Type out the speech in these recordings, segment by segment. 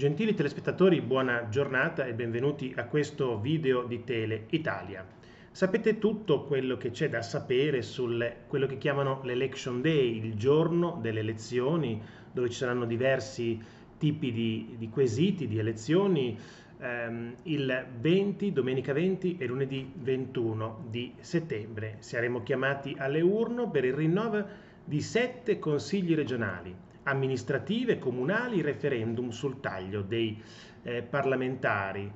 Gentili telespettatori, buona giornata e benvenuti a questo video di Tele Italia. Sapete tutto quello che c'è da sapere su quello che chiamano l'Election Day, il giorno delle elezioni, dove ci saranno diversi tipi di quesiti, di elezioni, il 20, domenica 20 e lunedì 21 di settembre. Saremo chiamati alle urne per il rinnovo di 7 consigli regionali, amministrative, comunali, referendum sul taglio dei parlamentari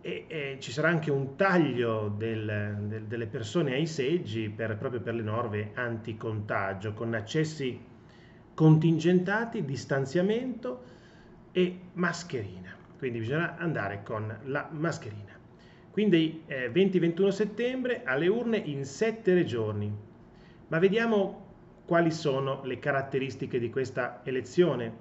e ci sarà anche un taglio delle persone ai seggi proprio per le norme anticontagio, con accessi contingentati, distanziamento e mascherina, quindi bisognerà andare con la mascherina. Quindi 20-21 settembre alle urne in 7 regioni, ma vediamo quali sono le caratteristiche di questa elezione.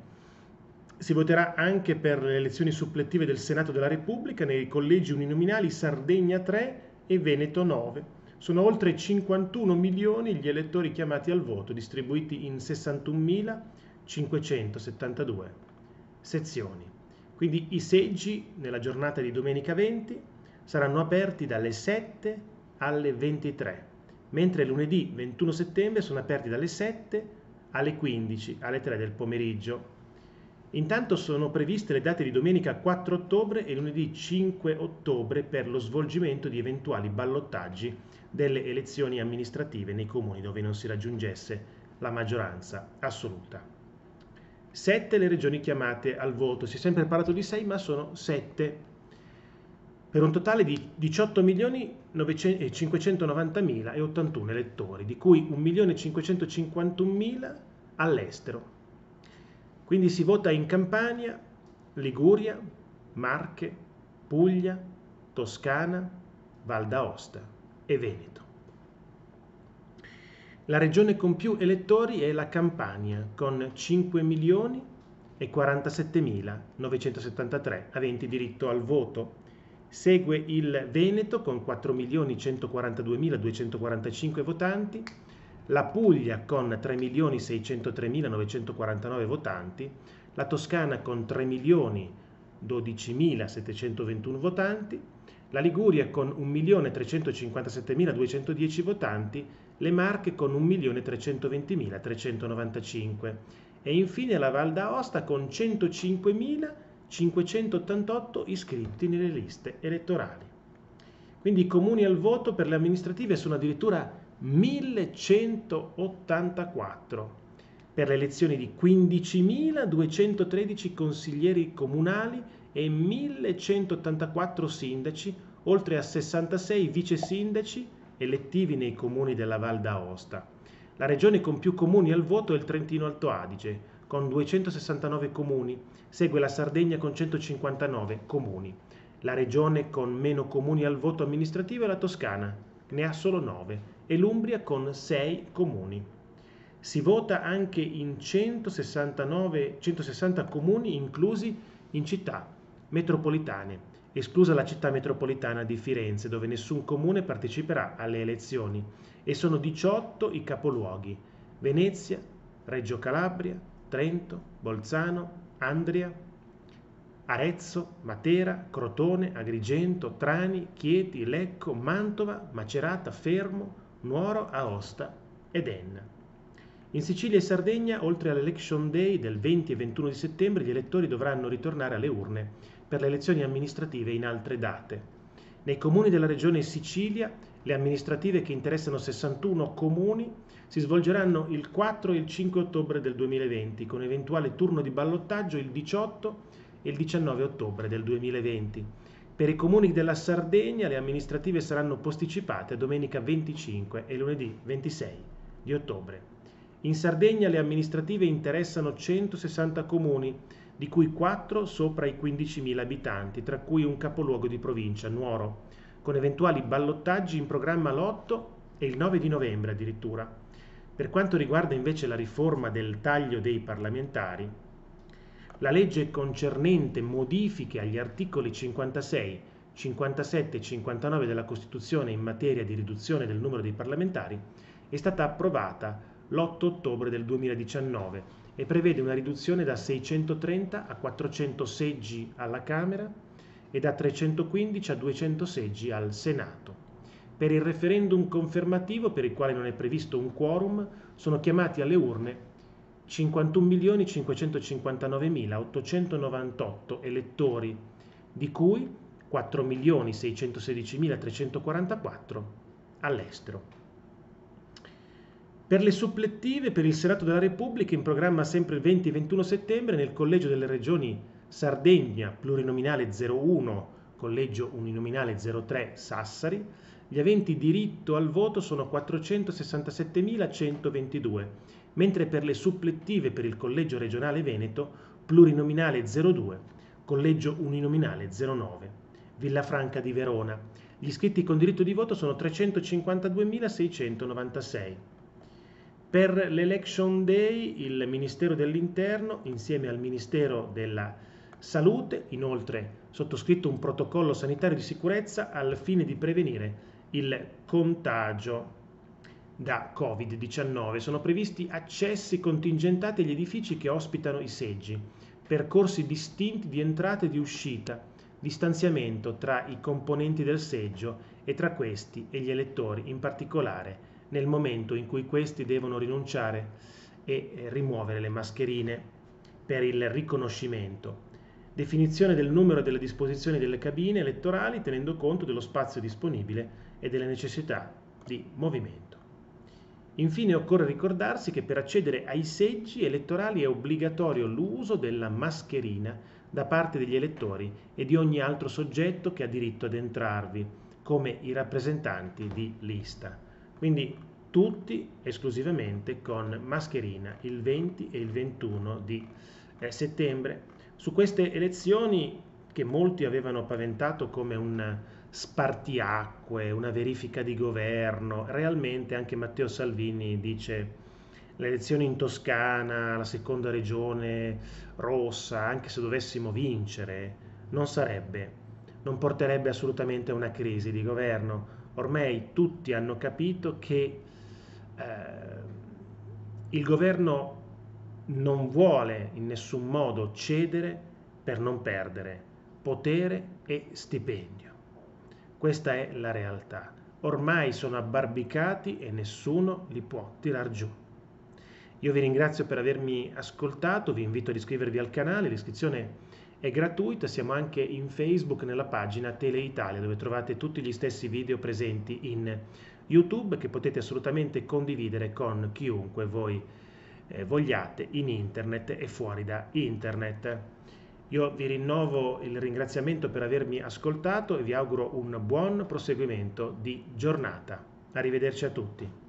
Si voterà anche per le elezioni suppletive del Senato della Repubblica nei collegi uninominali Sardegna 3 e Veneto 9. Sono oltre 51 milioni gli elettori chiamati al voto, distribuiti in 61.572 sezioni. Quindi i seggi nella giornata di domenica 20 saranno aperti dalle 7 alle 23. Mentre lunedì 21 settembre sono aperti dalle 7 alle 15, alle 3 del pomeriggio. Intanto sono previste le date di domenica 4 ottobre e lunedì 5 ottobre per lo svolgimento di eventuali ballottaggi delle elezioni amministrative nei comuni dove non si raggiungesse la maggioranza assoluta. 7 le regioni chiamate al voto, si è sempre parlato di 6 ma sono 7. Per un totale di 18.590.081 elettori, di cui 1.551.000 all'estero. Quindi si vota in Campania, Liguria, Marche, Puglia, Toscana, Val d'Aosta e Veneto. La regione con più elettori è la Campania, con 5.047.973 aventi diritto al voto. Segue il Veneto con 4.142.245 votanti, la Puglia con 3.603.949 votanti, la Toscana con 3.012.721 votanti, la Liguria con 1.357.210 votanti, le Marche con 1.320.395 e infine la Val d'Aosta con 105.588 iscritti nelle liste elettorali. Quindi i comuni al voto per le amministrative sono addirittura 1184, per le elezioni di 15.213 consiglieri comunali e 1.184 sindaci, oltre a 66 vice sindaci elettivi nei comuni della Val d'Aosta. La regione con più comuni al voto è il Trentino Alto Adige, con 269 comuni, segue la Sardegna con 159 comuni. La regione con meno comuni al voto amministrativo è la Toscana, ne ha solo 9, e l'Umbria con 6 comuni. Si vota anche in 160 comuni, inclusi in città metropolitane, esclusa la città metropolitana di Firenze, dove nessun comune parteciperà alle elezioni, e sono 18 i capoluoghi: Venezia, Reggio Calabria, Trento, Bolzano, Andria, Arezzo, Matera, Crotone, Agrigento, Trani, Chieti, Lecco, Mantova, Macerata, Fermo, Nuoro, Aosta ed Enna. In Sicilia e Sardegna, oltre all'Election Day del 20 e 21 di settembre, gli elettori dovranno ritornare alle urne per le elezioni amministrative in altre date. Nei comuni della regione Sicilia, le amministrative che interessano 61 comuni si svolgeranno il 4 e il 5 ottobre del 2020, con eventuale turno di ballottaggio il 18 e il 19 ottobre del 2020. Per i comuni della Sardegna le amministrative saranno posticipate a domenica 25 e lunedì 26 di ottobre. In Sardegna le amministrative interessano 160 comuni, di cui 4 sopra i 15.000 abitanti, tra cui un capoluogo di provincia, Nuoro, con eventuali ballottaggi in programma l'8 e il 9 di novembre addirittura. Per quanto riguarda invece la riforma del taglio dei parlamentari, la legge concernente modifiche agli articoli 56, 57 e 59 della Costituzione in materia di riduzione del numero dei parlamentari è stata approvata l'8 ottobre del 2019 e prevede una riduzione da 630 a 400 seggi alla Camera e da 315 a 200 seggi al Senato. Per il referendum confermativo, per il quale non è previsto un quorum, sono chiamati alle urne 51.559.898 elettori, di cui 4.616.344 all'estero. Per le supplettive, per il Senato della Repubblica, in programma sempre il 20 e 21 settembre, nel Collegio delle Regioni Sardegna, plurinominale 01, Collegio uninominale 03, Sassari, gli aventi diritto al voto sono 467.122, mentre per le supplettive per il Collegio Regionale Veneto, plurinominale 02, Collegio uninominale 09, Villafranca di Verona, gli iscritti con diritto di voto sono 352.696. Per l'Election Day, il Ministero dell'Interno, insieme al Ministero della Salute, inoltre sottoscritto un protocollo sanitario di sicurezza al fine di prevenire il contagio da Covid-19. Sono previsti accessi contingentati agli edifici che ospitano i seggi, percorsi distinti di entrata e di uscita, distanziamento tra i componenti del seggio e tra questi e gli elettori, in particolare nel momento in cui questi devono rinunciare e rimuovere le mascherine per il riconoscimento. Definizione del numero e delle disposizioni delle cabine elettorali tenendo conto dello spazio disponibile e delle necessità di movimento. Infine occorre ricordarsi che per accedere ai seggi elettorali è obbligatorio l'uso della mascherina da parte degli elettori e di ogni altro soggetto che ha diritto ad entrarvi, come i rappresentanti di lista. Quindi tutti esclusivamente con mascherina il 20 e il 21 di settembre. Su queste elezioni, che molti avevano paventato come un spartiacque, una verifica di governo, realmente anche Matteo Salvini dice le elezioni in Toscana, la seconda regione rossa, anche se dovessimo vincere, non porterebbe assolutamente a una crisi di governo. Ormai tutti hanno capito che il governo non vuole in nessun modo cedere per non perdere potere e stipendio. Questa è la realtà. Ormai sono abbarbicati e nessuno li può tirar giù. Io vi ringrazio per avermi ascoltato, vi invito ad iscrivervi al canale, l'iscrizione è gratuita, siamo anche in Facebook nella pagina Tele Italia, dove trovate tutti gli stessi video presenti in YouTube che potete assolutamente condividere con chiunque voi vogliate in internet e fuori da internet. Io vi rinnovo il ringraziamento per avermi ascoltato e vi auguro un buon proseguimento di giornata. Arrivederci a tutti.